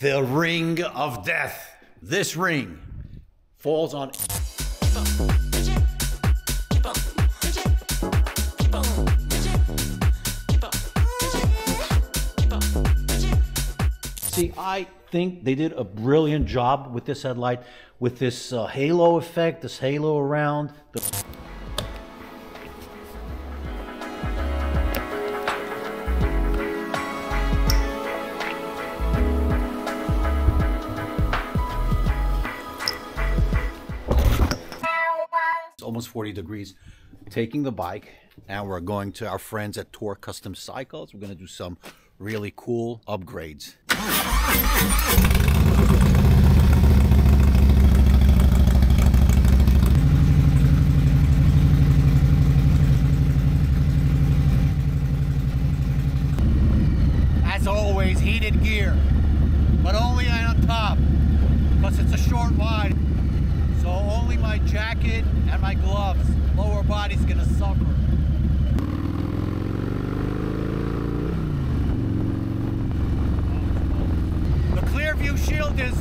the ring of death. This ring falls on... See, I think they did a brilliant job with this headlight, with this halo effect, this halo around. It's almost 40 degrees. Taking the bike, and we're going to our friends at Tour Custom Cycles. We're going to do some really cool upgrades. As always, heated gear, but only on top, because it's a short ride. So only my jacket and my gloves. Lower body's gonna suffer. Clearview shield is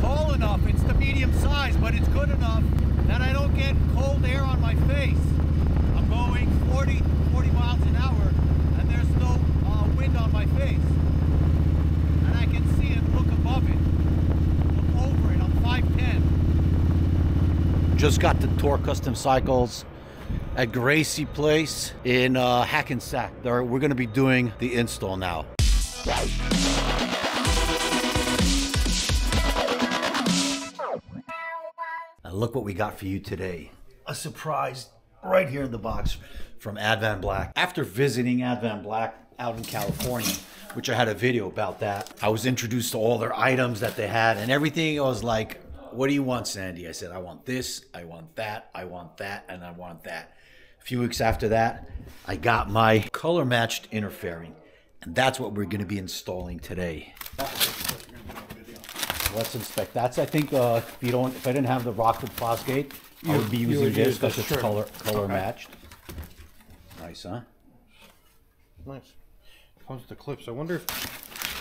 tall enough, it's the medium size, but it's good enough that I don't get cold air on my face. I'm going 40 miles an hour and there's no wind on my face. And I can see it, look above it, look over it, I'm 5'10". Just got the Tour Custom Cycles at Gracie Place in Hackensack. We're going to be doing the install now. Look what we got for you today. A surprise right here in the box from Advanblack. After visiting Advanblack out in California, which I had a video about that, I was introduced to all their items that they had and everything. I was like, what do you want, Sandy? I said, I want this, I want that, I want that, and I want that. A few weeks after that, I got my color matched inner fairing. And that's what we're gonna be installing today. Let's inspect. That's, I think, if I didn't have the Rockford Fosgate, I would be using this because it's color matched. Nice, huh? Nice. Comes with the clips. I wonder if...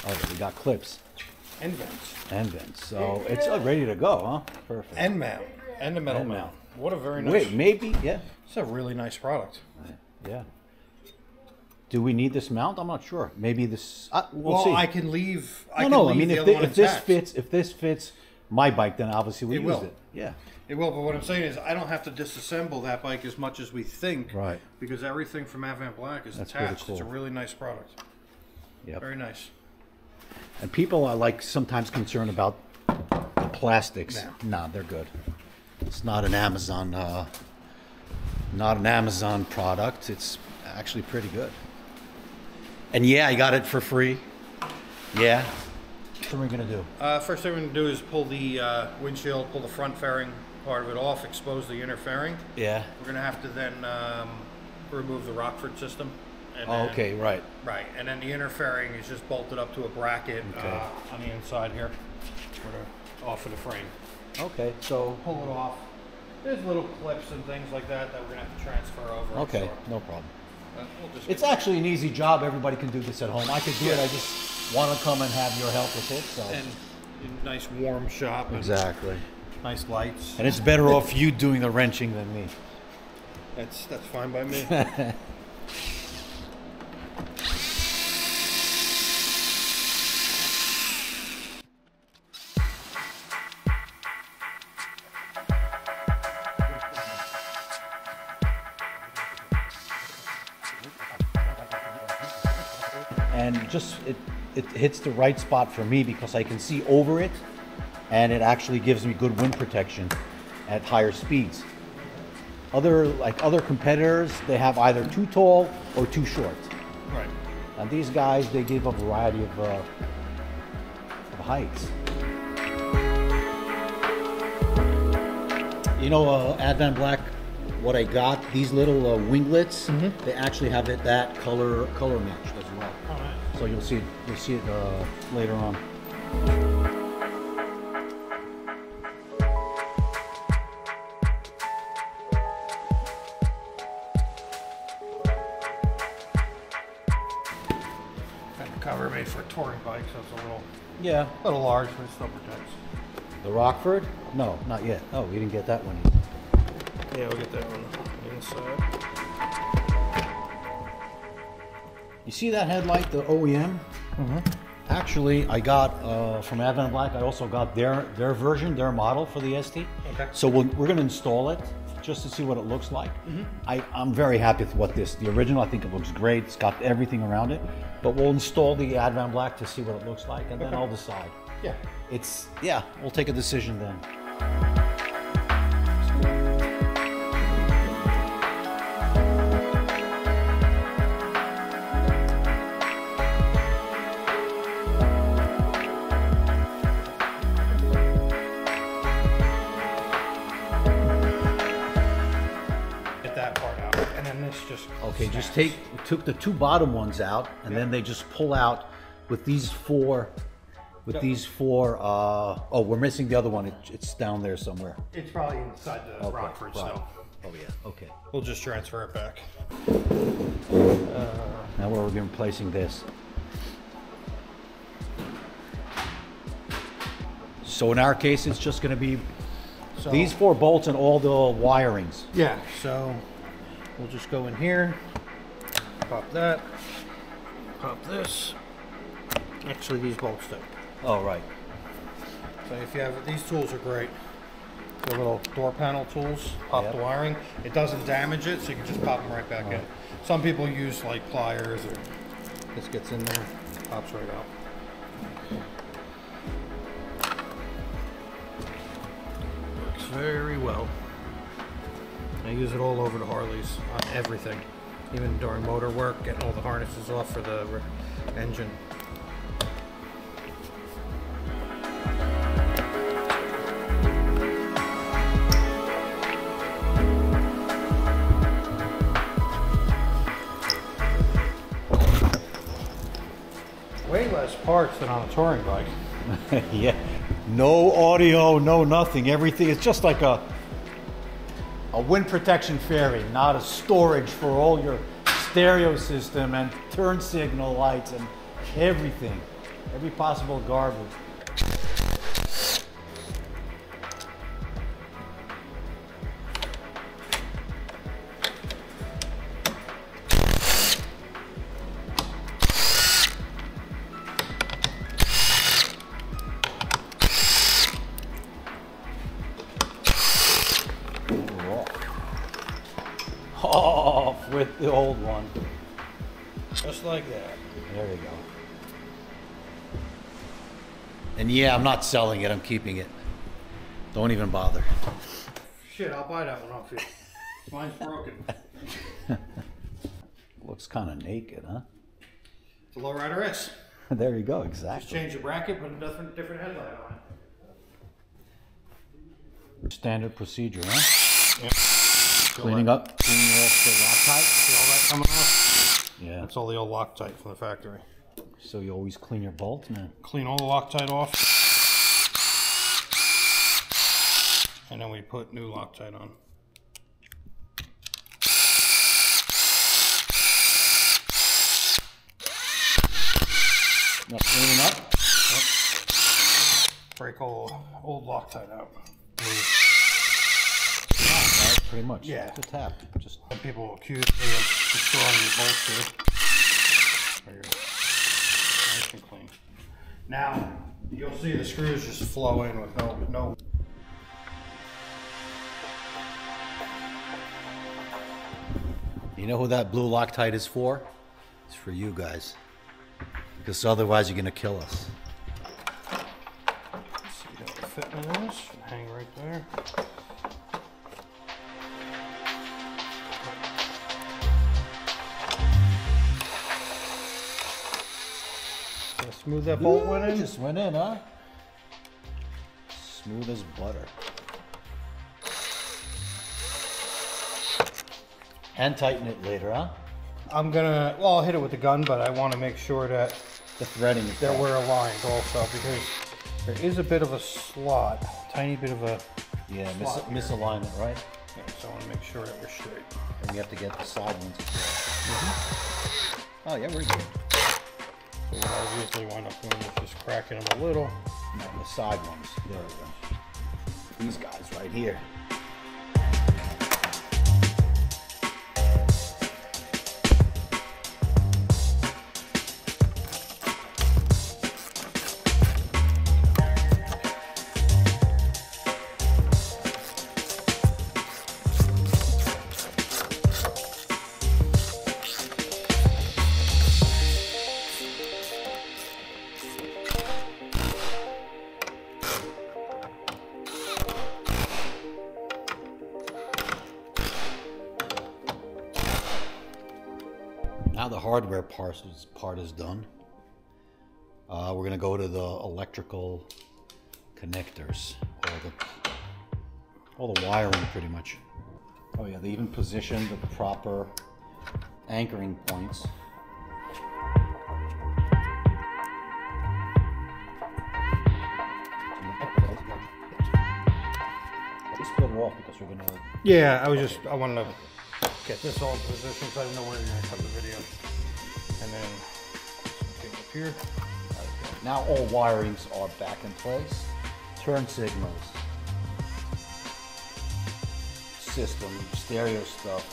Oh, we got clips. And vents. And vents. So yeah. It's ready to go, huh? Perfect. End mount. And a metal mount. What a very nice... Wait, maybe, yeah. It's a really nice product. Yeah. Do we need this mount? I'm not sure. Maybe this. We'll see. I can leave. I mean, if this fits my bike, then obviously we use it. Yeah, it will. But what I'm saying is, I don't have to disassemble that bike as much as we think. Right. Because everything from Advanblack is attached. Cool. It's a really nice product. Yeah. Very nice. And people are like sometimes concerned about the plastics. Nah, they're good. It's not an Amazon. Not an Amazon product. It's actually pretty good. And yeah, I got it for free. Yeah. What are we gonna do? First thing we're gonna do is pull the windshield, pull the front fairing part of it off, expose the inner fairing. Yeah. We're gonna have to then remove the Rockford system. And okay, right. Right, and then the inner fairing is just bolted up to a bracket on the inside here, off of the frame. Okay, so pull it off. There's little clips and things like that that we're gonna have to transfer over. Okay, no problem. It's actually an easy job. Everybody can do this at home. I could do it. I just want to come and have your help with it. So. And nice warm shop. Exactly. Nice lights. And it's better off you doing the wrenching than me. That's fine by me. And just it hits the right spot for me because I can see over it, and it actually gives me good wind protection at higher speeds. Other competitors, they have either too tall or too short. Right. And these guys, they give a variety of heights. You know, Advanblack. What I got, these little winglets, they actually have it that color matched as well. All right. So you'll see it later on. Got the cover made for touring bikes, so it's a little Yeah, a little large for summertime. The Rockford? No, not yet. Oh, we didn't get that one either. Yeah, we'll get that one inside. You see that headlight, the OEM? Mm-hmm. Actually, I got from Advanblack, I also got their version, their model for the ST. Okay. So we're going to install it just to see what it looks like. Mm-hmm. I'm very happy with what the original, I think it looks great. It's got everything around it, but we'll install the Advanblack to see what it looks like, and then I'll decide. Yeah. Yeah, we'll take a decision then. Okay, just took the two bottom ones out, and then they just pull out with these four, oh, we're missing the other one. It's down there somewhere. It's probably inside the Rockford, so. Oh yeah, okay. We'll just transfer it back. Now we're replacing this. So in our case, it's just gonna be these four bolts and all the wirings. Yeah, so. We'll just go in here, pop that, pop this. Actually, these bolts do. Oh, right. So if you have, these tools are great. They're little door panel tools, pop the wiring. It doesn't damage it, so you can just pop them right back in. Some people use like pliers, or this gets in there, pops right out. Works very well. I use it all over the Harleys on everything, even during motor work, getting all the harnesses off for the engine. Way less parts than on a touring bike. Yeah, no audio, no nothing, everything. It's just like a wind protection fairy, not a storage for all your stereo system and turn signal lights and everything, every possible garbage. Off with the old one. Just like that. There you go. And yeah, I'm not selling it, I'm keeping it. Don't even bother. Shit, I'll buy that one off you. Mine's broken. Looks kind of naked, huh? It's a lowrider S. There you go, exactly. Just change the bracket, put a different headlight on it. Standard procedure, huh? Yep. Cleaning up the Loctite. See all that coming off? Yeah. That's all the old Loctite from the factory. So you always clean your bolt now? Clean all the Loctite off. And then we put new Loctite on. Not cleaning up? Nope. Break all old Loctite out. Pretty much. Yeah. It's a tap. Just people will accuse me of destroying your bolts here. There you go. Nice and clean. Now, you'll see the screws just flow in with no. You know who that blue Loctite is for? It's for you guys. Because otherwise you're going to kill us. Let's see how the fitment is. Hang right there. Smooth that bolt went in? Just went in, huh? Smooth as butter. And tighten it later, huh? I'm gonna, well, I'll hit it with the gun, but I want to make sure that the threading is that we're aligned also, because there is a bit of a slot, tiny bit of a misalignment, right? Yeah, so I want to make sure that we're straight. And we have to get the side ones as well. Mm-hmm. Oh yeah, we're good. So what I usually wind up doing is just cracking them a little. And then the side ones, there we go. These guys right here. Now the hardware part is done. We're going to go to the electrical connectors, all the wiring pretty much. Oh yeah, they even positioned the proper anchoring points. Let's split it off because we're going to... Yeah, I wanted to... get this all in position so I know where you're going to cut the video. And then take it up here. Okay. Now all wirings are back in place. Turn signals, system, stereo stuff.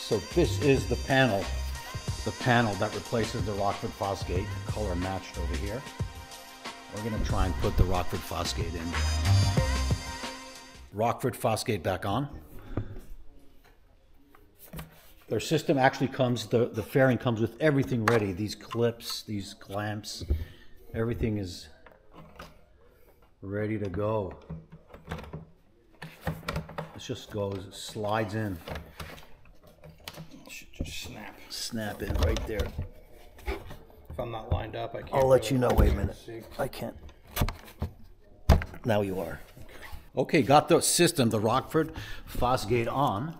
So this is the panel that replaces the Rockford Fosgate, color matched over here. We're going to try and put the Rockford Fosgate in. Rockford Fosgate back on. Their system actually comes, the fairing comes with everything ready. These clips, these clamps, everything is ready to go. It just goes, slides in. It should just snap. Snap in right there. If I'm not lined up, I can't. I'll let you know. Wait a minute. I can't. Now you are. Okay, got the system, the Rockford Fosgate on.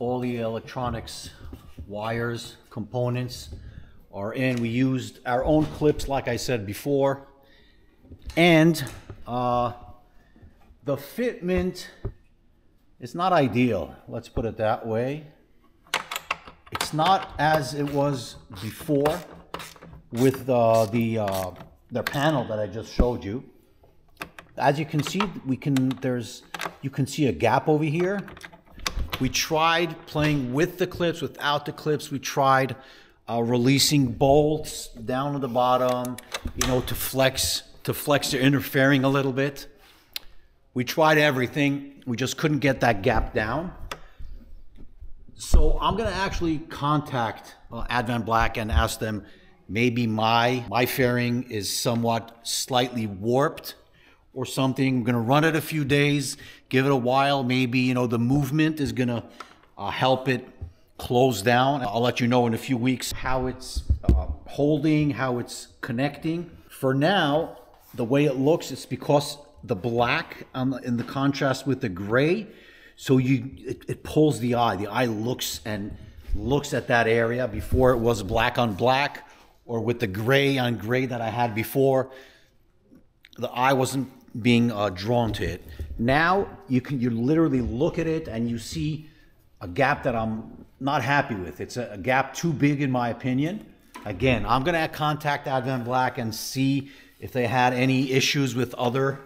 All the electronics, wires, components are in. We used our own clips, like I said before. And the fitment is not ideal. Let's put it that way. It's not as it was before with the panel that I just showed you. As you can see, you can see a gap over here. We tried playing with the clips, without the clips. We tried releasing bolts down to the bottom, you know, to flex the interfering a little bit. We tried everything. We just couldn't get that gap down. So I'm going to actually contact Advanblack and ask them, maybe my fairing is somewhat slightly warped or something. I'm going to run it a few days, give it a while. Maybe, you know, the movement is going to help it close down. I'll let you know in a few weeks how it's holding, how it's connecting. For now, the way it looks, it's because the black in the contrast with the gray. So it pulls the eye. The eye looks at that area. Before it was black on black or with the gray on gray that I had before. The eye wasn't being drawn to it. Now you literally look at it and you see a gap that I'm not happy with. It's a gap too big in my opinion. Again, I'm gonna contact Advanblack and see if they had any issues with other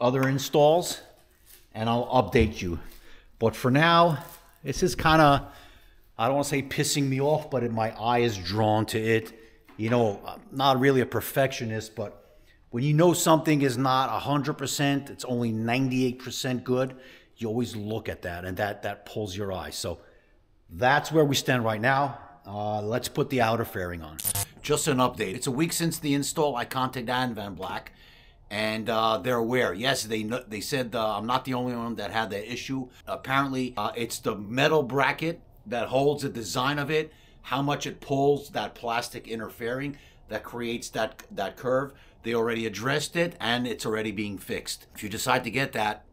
installs. And I'll update you. But for now, this is kind of, I don't want to say pissing me off, but my eye is drawn to it. You know, I'm not really a perfectionist, but when you know something is not 100%, it's only 98% good, you always look at that, and that pulls your eye. So that's where we stand right now. Let's put the outer fairing on. Just an update. It's a week since the install. I contacted Advanblack. And they're aware. Yes, they said I'm not the only one that had that issue. Apparently, it's the metal bracket that holds the design of it, how much it pulls that plastic inner fairing that creates that curve. They already addressed it, and it's already being fixed. If you decide to get that,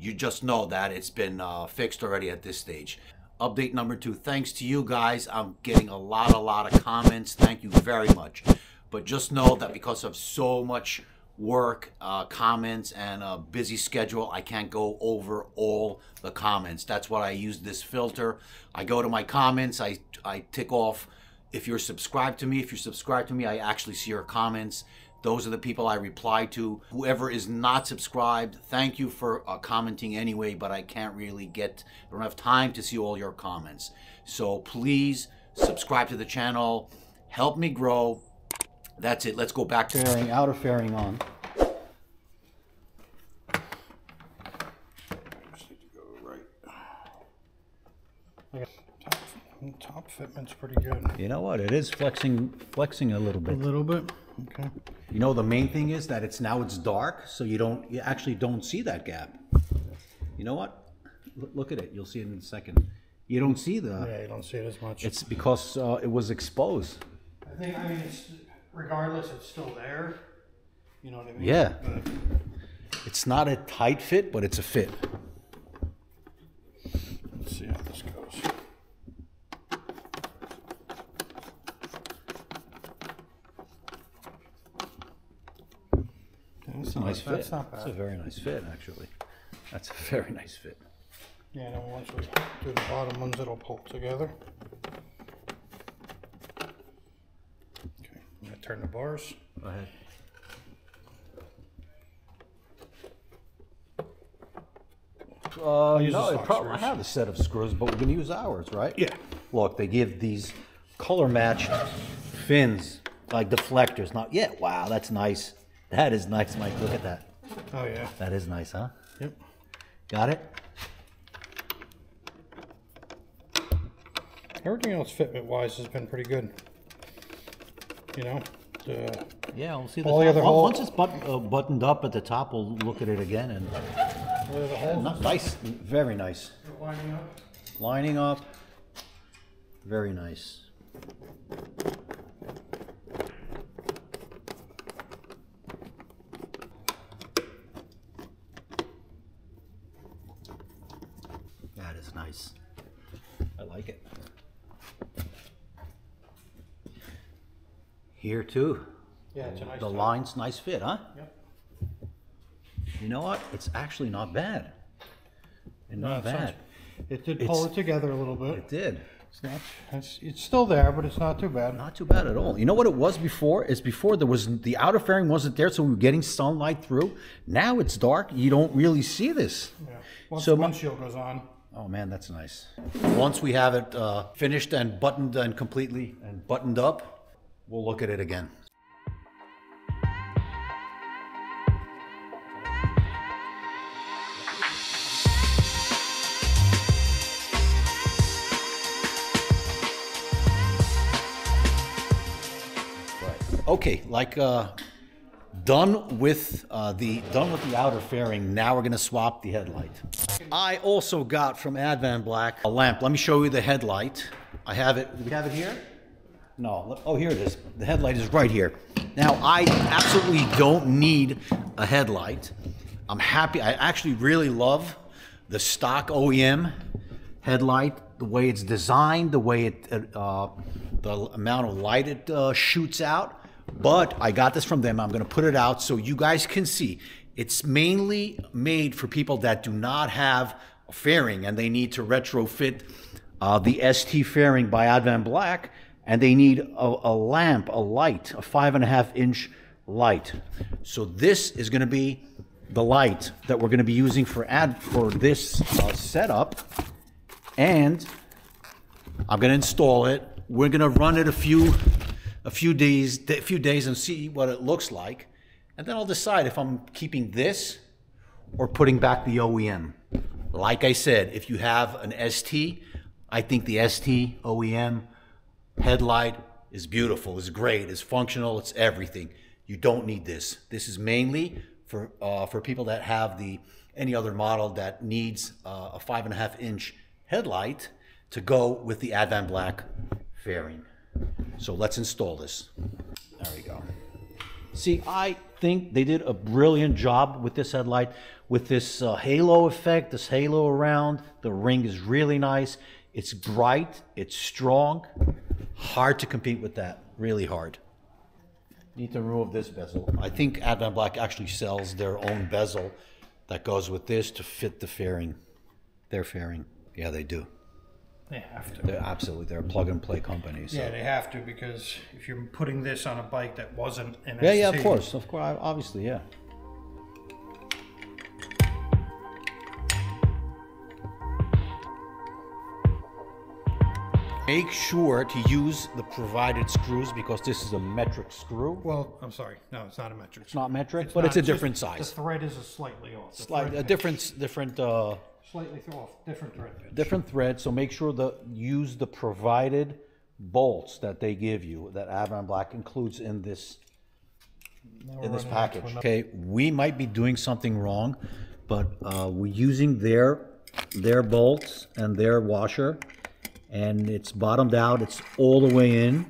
you just know that it's been fixed already at this stage. Update number 2. Thanks to you guys. I'm getting a lot of comments. Thank you very much. But just know that because of so much work, comments, and a busy schedule, I can't go over all the comments. That's why I use this filter. I go to my comments, I tick off if you're subscribed to me. If you're subscribed to me, I actually see your comments. Those are the people I reply to. Whoever is not subscribed, thank you for commenting anyway, but I can't really get, I don't have time to see all your comments. So please subscribe to the channel, help me grow. That's it, let's go back to fairing out or fairing on. Just need to go right. Top fitment's pretty good. You know what, it is flexing a little bit. A little bit, okay. You know, the main thing is that now it's dark, so you actually don't see that gap. You know what? Look at it, you'll see it in a second. You don't see the... Yeah, you don't see it as much. It's because it was exposed. I think, I mean, it's, regardless, it's still there. You know what I mean? Yeah. It's not a tight fit, but it's a fit. Let's see how this goes. That's a nice fit. That's not bad. That's a very nice fit, actually. That's a very nice fit. Yeah, and once we do the bottom ones, it'll pull together. Okay, I'm gonna turn the bars. Go ahead. No, it probably have a set of screws, but we're gonna use ours, right? Yeah. Look, they give these color-matched fins, like deflectors. Not yet. Wow, that's nice. That is nice, Mike. Look at that. Oh, yeah. That is nice, huh? Yep. Got it? Everything else fitment-wise has been pretty good. You know? Yeah, we'll see the whole... Once it's buttoned up at the top, we'll look at it again. And nice. Very nice. Lining up. Lining up. Very nice. Nice. I like it. Here too. Yeah, it's a nice. The time. Line's nice fit, huh? Yep. You know what? It's actually not bad. And not bad. It did pull it together a little bit. It did. It's not. It's still there, but it's not too bad. Not too bad at all. You know what it was before? It's before there was the outer fairing wasn't there, so we were getting sunlight through. Now it's dark. You don't really see this. Yeah. Once the windshield goes on. Oh man, that's nice. Once we have it finished and buttoned and completely and buttoned up, we'll look at it again. Right. Okay, like done with the outer fairing. Now we're gonna swap the headlight. I also got from Advanblack a lamp. Let me show you the headlight. I have it. Do we have it here? No. Oh, here it is. The headlight is right here. Now, I absolutely don't need a headlight. I'm happy. I actually really love the stock OEM headlight, the way it's designed, the way it, the amount of light it shoots out. But I got this from them. I'm going to put it out so you guys can see. It's mainly made for people that do not have a fairing and they need to retrofit the ST fairing by Advanblack, and they need a lamp, a light, a 5.5-inch light. So this is going to be the light that we're going to be using for this setup, and I'm going to install it. We're going to run it a few days and see what it looks like. And then I'll decide if I'm keeping this or putting back the OEM. Like I said, if you have an ST, I think the ST OEM headlight is beautiful, is great, is functional, it's everything. You don't need this. This is mainly for people that have any other model that needs a 5.5-inch headlight to go with the Advanblack fairing. So let's install this. There we go. See, I think they did a brilliant job with this headlight, with this halo effect, this halo around. The ring is really nice. It's bright. It's strong. Hard to compete with that. Really hard. need to remove this bezel. I think Advanblack actually sells their own bezel that goes with this to fit the fairing, their fairing. Yeah, they do. They have to. They're absolutely, they're a plug-and-play company. So. Yeah, they have to, because if you're putting this on a bike that wasn't an ST. Yeah, yeah, of course, obviously, yeah. Make sure to use the provided screws, because this is a metric screw. Well, I'm sorry, no, it's not a metric. It's not metric, but it's a different size. The thread is a slightly off. Slightly off, different thread pitch. Different thread, so make sure to use the provided bolts that they give you, that Advanblack includes in this package. Okay, we might be doing something wrong, but we're using their bolts and their washer, and it's bottomed out. It's all the way in.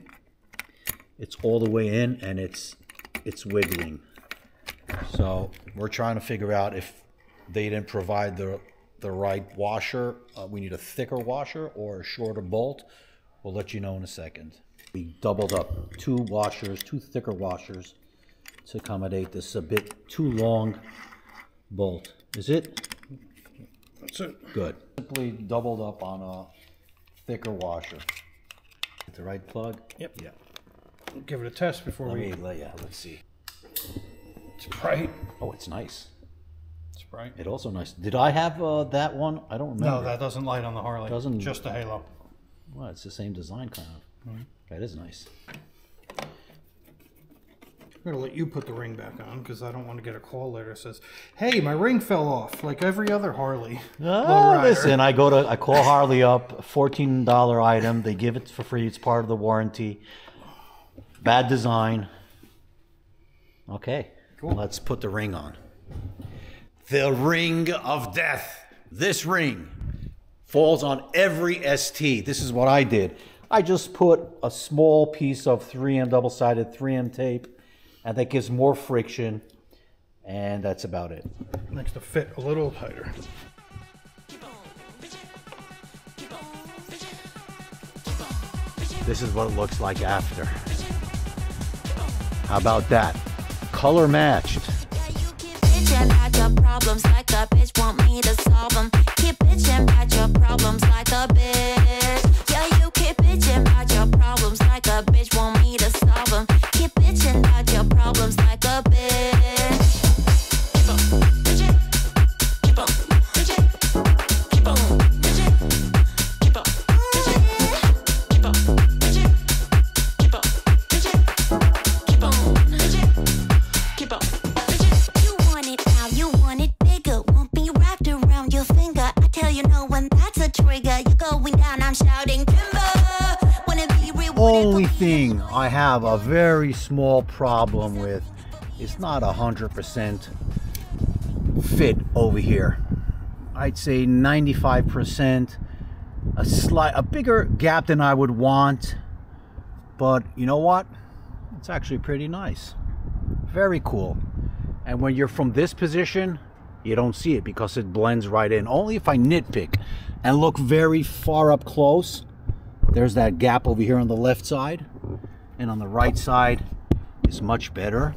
It's all the way in, and it's wiggling. So we're trying to figure out if they didn't provide the right washer. We need a thicker washer or a shorter bolt. We'll let you know in a second. We doubled up two washers, two thicker washers, to accommodate this a bit too long bolt. Is it? That's it. Good. Simply doubled up on a thicker washer. Get the right plug? Yep. Yeah. We'll give it a test before let's see. It's bright. Oh, it's nice. Right. It also nice. Did I have that one? I don't remember. No, that doesn't light on the Harley. Doesn't. Just the halo. Well, it's the same design, kind of. Mm-hmm. That is nice. I'm gonna let you put the ring back on, because I don't want to get a call later that says, "Hey, my ring fell off," like every other Harley. Oh, listen, I call Harley up, $14 item. They give it for free. It's part of the warranty. Bad design. Okay, cool. Let's put the ring on. The ring of death. This ring falls on every ST. This is what I did. I just put a small piece of 3M double-sided 3M tape, and that gives more friction, and that's about it. Makes the fit a little tighter. This is what it looks like after. How about that? Color matched. I got problems like a bitch, want me to solve them. Keep bitching about your problems like a bitch. Yeah, you keep bitching about your problems like a bitch, want me to solve them. Keep bitching about your problems like a bitch. Keep on bitching, keep on bitching, keep on bitching, keep on bitching, keep on bitching, keep on bitching, keep on bitching, keep on. Only thing I have a very small problem with is not 100% fit over here. I'd say 95%, a bigger gap than I would want, but you know what? It's actually pretty nice. Very cool. And when you're from this position, you don't see it because it blends right in. Only if I nitpick and look very far up close. There's that gap over here on the left side, and on the right side is much better.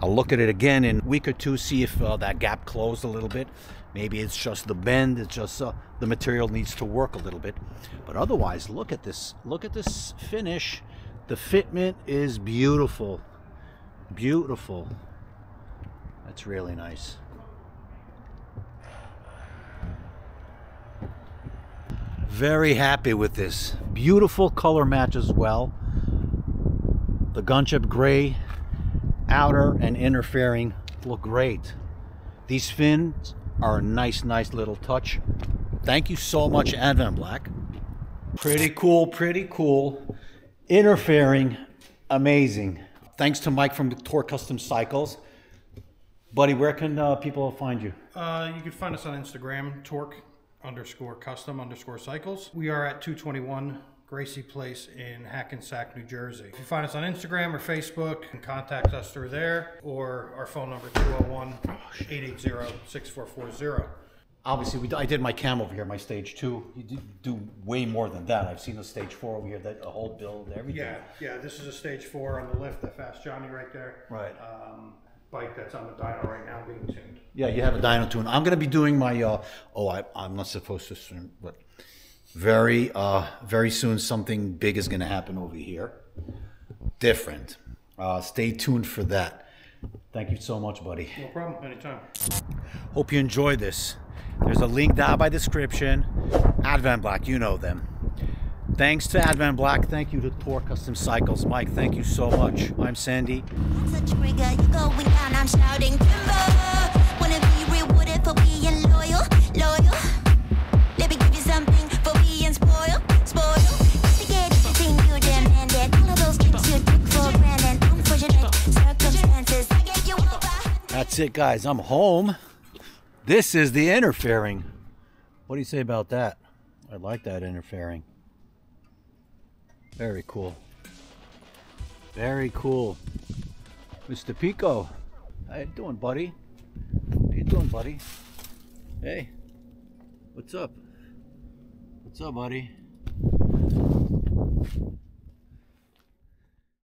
I'll look at it again in a week or two, see if that gap closed a little bit. Maybe it's just the bend, it's just the material needs to work a little bit. But otherwise, look at this finish. The fitment is beautiful, beautiful. That's really nice. Very happy with this. Beautiful color match as well. The gunship gray outer and inner fairing look great. These fins are a nice little touch. Thank you so much, Advanblack. Pretty cool, pretty cool. Inner fairing, amazing. Thanks to Mike from Tour Custom Cycles. Buddy, where can people find you? You can find us on Instagram, Torque_custom_cycles. We are at 221 Gracie Place in Hackensack, New Jersey. If you find us on Instagram or Facebook, you can contact us through there, or our phone number 201-880-6440. obviously I did my cam over here, my stage 2. You did do way more than that. I've seen a stage 4 over here, that a whole build, everything. Yeah, yeah. This is a stage 4 on the lift, the Fast Johnny right there. Right. Bike that's on the dyno right now being tuned. Yeah, you have a dyno tune. I'm going to be doing my, I'm not supposed to soon, but very, very soon something big is going to happen over here. Different. Stay tuned for that. Thank you so much, buddy. No problem. Anytime. Hope you enjoyed this. There's a link down by description. Advanblack, you know them. Thanks to Advanblack. Thank you to Tour Custom Cycles. Mike, thank you so much. I'm Sandy. I'm such a rigger. You're going down. I'm shouting timber. Wanna be rewarded for being loyal, loyal. Let me give you something for being spoiled, spoiled. Just to get everything you demanded. All of those things you took for granted. Unfortunate circumstances. I get you over. That's it, guys. I'm home. This is the interfering. What do you say about that? I like that interfering. Very cool. Very cool. Mr. Pico, how you doing, buddy? How you doing, buddy? Hey, what's up? What's up, buddy?